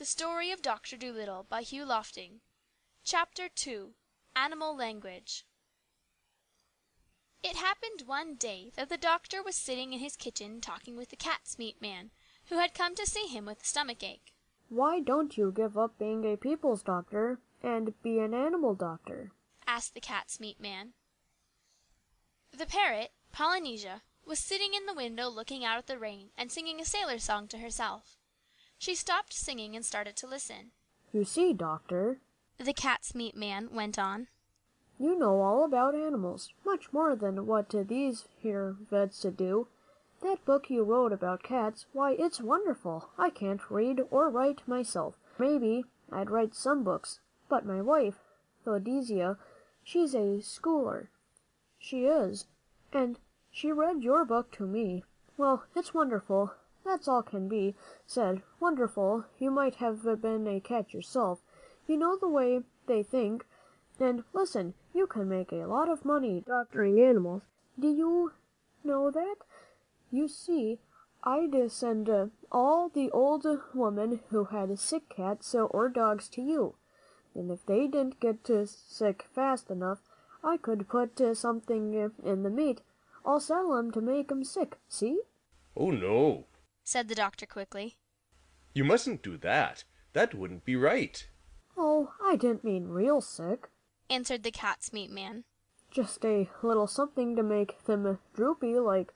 THE STORY OF DOCTOR DOLITTLE by Hugh Lofting CHAPTER II ANIMAL LANGUAGE It happened one day that the doctor was sitting in his kitchen talking with the cat's meat man, who had come to see him with a stomach ache. "Why don't you give up being a people's doctor and be an animal doctor?" asked the cat's meat man. The parrot, Polynesia, was sitting in the window looking out at the rain and singing a sailor song to herself. She stopped singing and started to listen. "You see, Doctor," the cat's meat man went on, "you know all about animals, much more than what these here vets do. That book you wrote about cats, why, it's wonderful. I can't read or write myself. Maybe I'd write some books, but my wife, Theodosia, she's a schooler. She is, and she read your book to me. Well, it's wonderful. That's all can be said. Wonderful. You might have been a cat yourself. You know the way they think. And listen, you can make a lot of money doctoring animals. Do you know that? You see, I'd send all the old women who had sick cats or dogs to you, and if they didn't get sick fast enough, I could put something in the meat. I'll sell 'em to make 'em sick, see?" "Oh, no," said the doctor quickly. "You mustn't do that. That wouldn't be right." "Oh, I didn't mean real sick," answered the cat's meat man. "Just a little something to make them droopy, like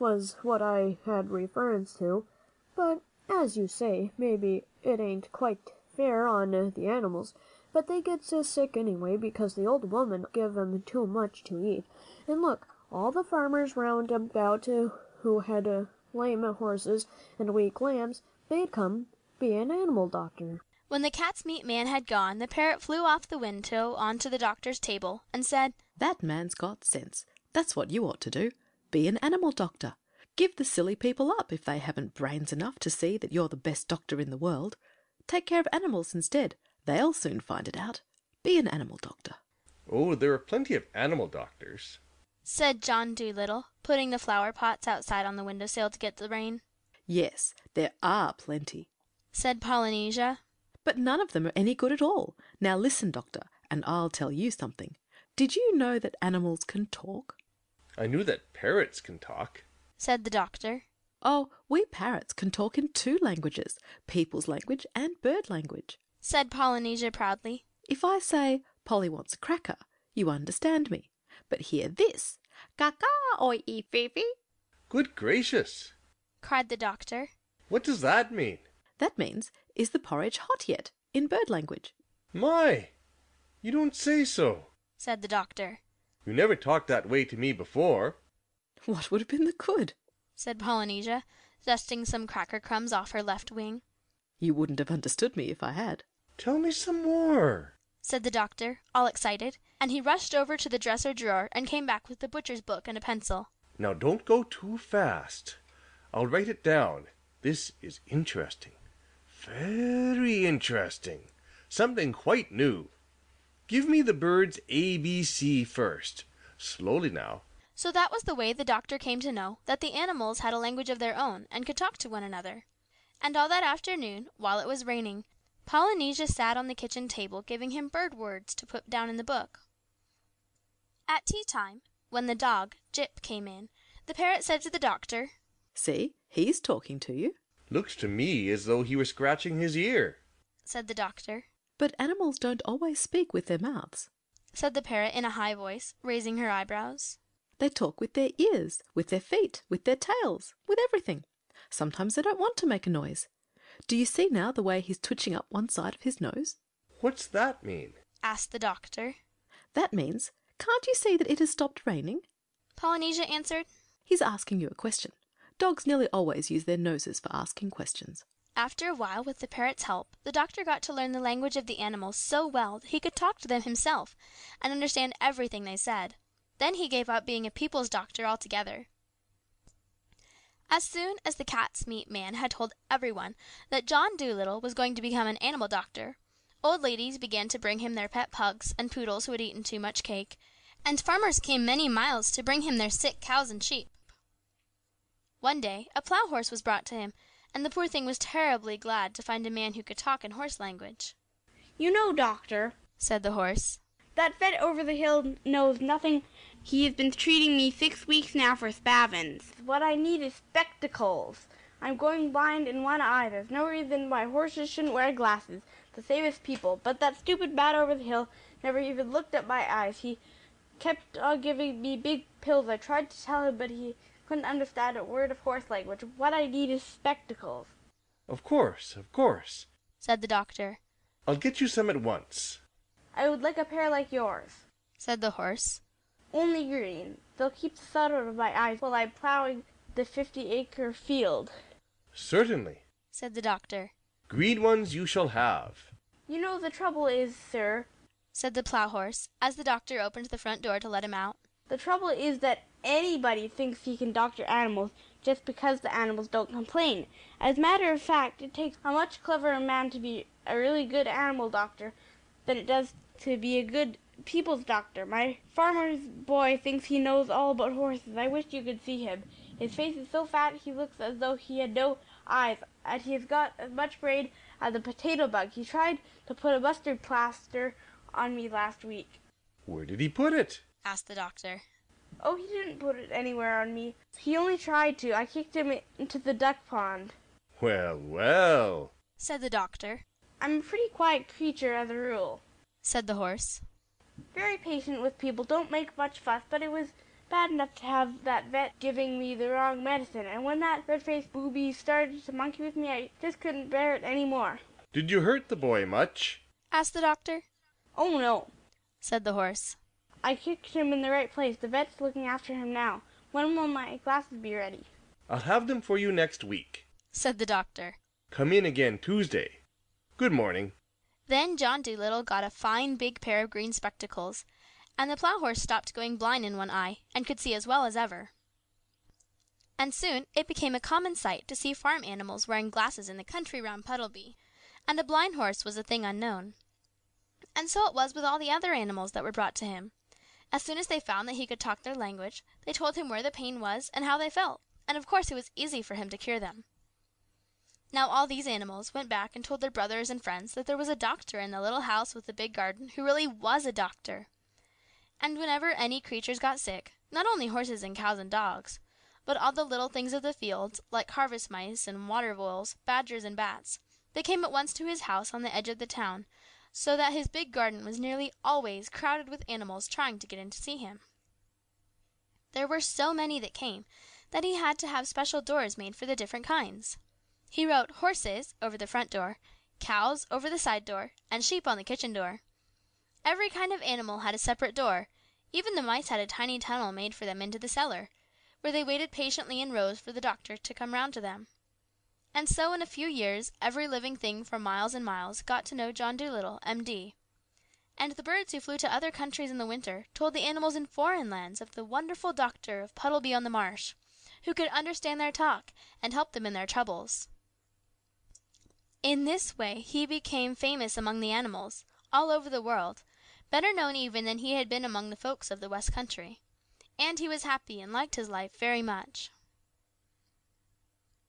was what I had reference to. But, as you say, maybe it ain't quite fair on the animals, but they get sick anyway because the old woman give 'em too much to eat. And look, all the farmers round about who had lame horses and weak lambs, they'd come be an animal doctor." When the cat's meat man had gone, the parrot flew off the window onto the doctor's table and said, "That man's got sense. That's what you ought to do. Be an animal doctor. Give the silly people up if they haven't brains enough to see that you're the best doctor in the world. Take care of animals instead. They'll soon find it out. Be an animal doctor." "Oh, there are plenty of animal doctors," said John Dolittle, putting the flower pots outside on the windowsill to get the rain. "Yes, there are plenty," said Polynesia, "but none of them are any good at all. Now listen, Doctor, and I'll tell you something. Did you know that animals can talk?" "I knew that parrots can talk," said the doctor. "Oh, we parrots can talk in two languages, people's language and bird language," said Polynesia proudly. "If I say, 'Polly wants a cracker,' you understand me. But hear this, kaka oi e fifi." "Good gracious!" cried the doctor. "What does that mean?" "That means, 'Is the porridge hot yet?' in bird language." "My! You don't say so!" said the doctor. "You never talked that way to me before." "What would have been the good?" said Polynesia, dusting some cracker crumbs off her left wing. "You wouldn't have understood me if I had." "Tell me some more," said the doctor, all excited, and he rushed over to the dresser drawer and came back with the butcher's book and a pencil. "Now don't go too fast. I'll write it down. This is interesting, very interesting, something quite new. Give me the birds ABC first, slowly now." So that was the way the doctor came to know that the animals had a language of their own and could talk to one another. And all that afternoon, while it was raining, Polynesia sat on the kitchen table giving him bird words to put down in the book. At tea-time, when the dog, Jip, came in, the parrot said to the doctor, "See, he's talking to you." "Looks to me as though he were scratching his ear," said the doctor. "But animals don't always speak with their mouths," said the parrot in a high voice, raising her eyebrows. "They talk with their ears, with their feet, with their tails, with everything. Sometimes they don't want to make a noise. Do you see now the way he's twitching up one side of his nose?" "What's that mean?" asked the doctor. "That means, 'Can't you see that it has stopped raining?'" Polynesia answered. "He's asking you a question. Dogs nearly always use their noses for asking questions." After a while, with the parrot's help, the doctor got to learn the language of the animals so well that he could talk to them himself and understand everything they said. Then he gave up being a people's doctor altogether. As soon as the cat's meat man had told everyone that John Dolittle was going to become an animal doctor, old ladies began to bring him their pet pugs and poodles who had eaten too much cake, and farmers came many miles to bring him their sick cows and sheep. One day a plough horse was brought to him, and the poor thing was terribly glad to find a man who could talk in horse language. "You know, Doctor," said the horse, "that vet over the hill knows nothing. He has been treating me 6 weeks now for spavins. What I need is spectacles. I'm going blind in one eye. There's no reason why horses shouldn't wear glasses, the same as people. But that stupid bat over the hill never even looked at my eyes. He kept on giving me big pills. I tried to tell him, but he couldn't understand a word of horse language. What I need is spectacles." Of course, said the doctor. "I'll get you some at once." "I would like a pair like yours," said the horse. "Only green. They'll keep the sun out of my eyes while I'm plowing the 50-acre field." "Certainly," said the doctor. "Green ones you shall have." "You know the trouble is, sir," said the plow-horse, as the doctor opened the front door to let him out. "The trouble is that anybody thinks he can doctor animals just because the animals don't complain. As a matter of fact, it takes a much cleverer man to be a really good animal doctor than it does to be a good people's doctor. My farmer's boy thinks he knows all about horses. I wish you could see him. His face is so fat he looks as though he had no eyes, and he has got as much brain as a potato bug. He tried to put a mustard plaster on me last week." "Where did he put it?" asked the doctor. "Oh, he didn't put it anywhere on me. He only tried to. I kicked him into the duck pond." Well, said the doctor. "I'm a pretty quiet creature as a rule," said the horse. "Very patient with people, don't make much fuss, but it was bad enough to have that vet giving me the wrong medicine, and when that red-faced booby started to monkey with me, I just couldn't bear it any more." "Did you hurt the boy much?" asked the doctor. "Oh, no," said the horse. "I kicked him in the right place. The vet's looking after him now. When will my glasses be ready?" "I'll have them for you next week," said the doctor. "Come in again Tuesday. Good morning." Then John Dolittle got a fine big pair of green spectacles, and the plow-horse stopped going blind in one eye, and could see as well as ever. And soon it became a common sight to see farm animals wearing glasses in the country round Puddleby, and a blind horse was a thing unknown. And so it was with all the other animals that were brought to him. As soon as they found that he could talk their language, they told him where the pain was and how they felt, and of course it was easy for him to cure them. Now all these animals went back and told their brothers and friends that there was a doctor in the little house with the big garden who really was a doctor. And whenever any creatures got sick, not only horses and cows and dogs, but all the little things of the fields, like harvest mice and water voles, badgers and bats, they came at once to his house on the edge of the town, so that his big garden was nearly always crowded with animals trying to get in to see him. There were so many that came that he had to have special doors made for the different kinds. He wrote horses over the front door, cows over the side door, and sheep on the kitchen door. Every kind of animal had a separate door. Even the mice had a tiny tunnel made for them into the cellar, where they waited patiently in rows for the doctor to come round to them. And so in a few years every living thing for miles and miles got to know John Dolittle, M.D. And the birds who flew to other countries in the winter told the animals in foreign lands of the wonderful doctor of Puddleby-on-the-Marsh, who could understand their talk and help them in their troubles. In this way he became famous among the animals, all over the world, better known even than he had been among the folks of the West Country. And he was happy and liked his life very much.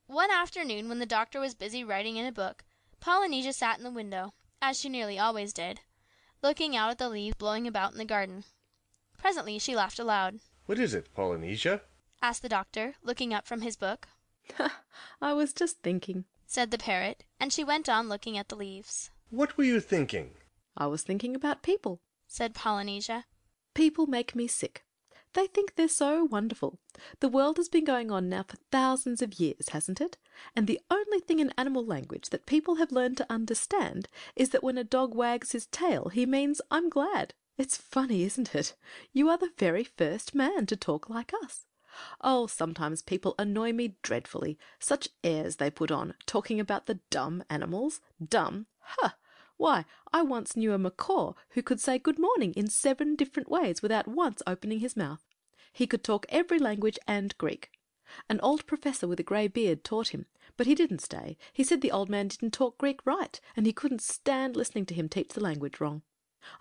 One afternoon, when the doctor was busy writing in a book, Polynesia sat in the window, as she nearly always did, looking out at the leaves blowing about in the garden. Presently she laughed aloud. "What is it, Polynesia?" asked the doctor, looking up from his book. "I was just thinking," said the parrot, and she went on looking at the leaves. "What were you thinking?" "I was thinking about people," said Polynesia. "People make me sick. They think they're so wonderful. The world has been going on now for thousands of years, hasn't it? And the only thing in animal language that people have learned to understand is that when a dog wags his tail, he means, 'I'm glad.' It's funny, isn't it? You are the very first man to talk like us. Oh, sometimes people annoy me dreadfully. Such airs they put on, talking about the dumb animals. Dumb? Ha! Why, I once knew a macaw who could say good morning in 7 different ways without once opening his mouth. He could talk every language and Greek. An old professor with a grey beard taught him, but he didn't stay. He said the old man didn't talk Greek right, and he couldn't stand listening to him teach the language wrong.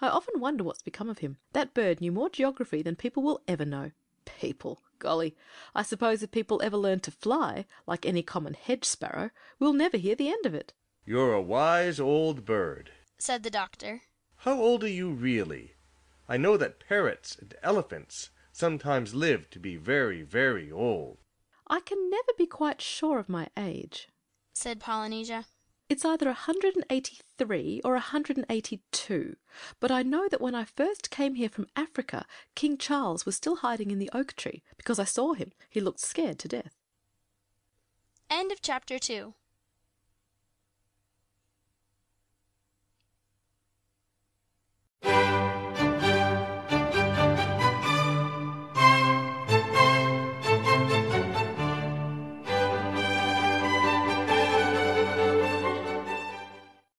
I often wonder what's become of him. That bird knew more geography than people will ever know. People! Golly! I suppose if people ever learn to fly, like any common hedge sparrow, we'll never hear the end of it. You're a wise old bird, said the doctor. How old are you really? I know that parrots and elephants sometimes live to be very, very old. I can never be quite sure of my age, said Polynesia. It's either 183 or 182, but I know that when I first came here from Africa, King Charles was still hiding in the oak tree, because I saw him. He looked scared to death. End of chapter 2.